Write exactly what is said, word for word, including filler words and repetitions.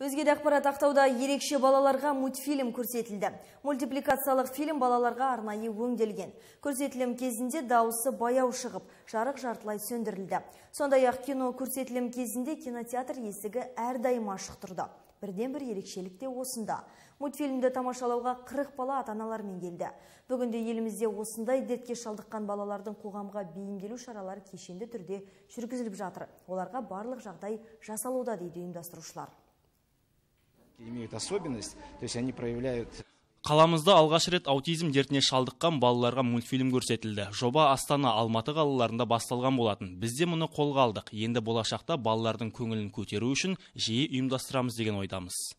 Өзге дақпарат ақтауда ерекше балаларға мультфильм көрсетілді. Мультипликациялық фильм балаларға арнайы өңделген. Көрсетілім кезінде дауысы баяу шығып, жарық жартылай сөндірілді. Сондай-ақ кино көрсетілім кезінде кинотеатр есігі әрдайым ашық тұрды. Бірден бір ерекшелік те осында. Мультфильмді тамашалауға қырық бала ата-аналармен келді. Бүгінде елімізде осындай дертке шалдыққан балалардың қоғамға бейімделу шаралары кешенді түрде жүргізіліп жатыр. Оларға барлық жағдай жасалуда, дейді ұйымдастырушылар. Имеют особенность, то есть они проявляют... Қаламызда алғаш рет аутизм дертіне шалдыққан балаларға мультфильм көрсетілді. Жоба Астана, Алматы қалаларында басталған болатын. Бізде мұны қолға алдық. Енді болашақта балалардың көңілін көтеру үшін жиі ұйымдастырамыз деген ойдамыз.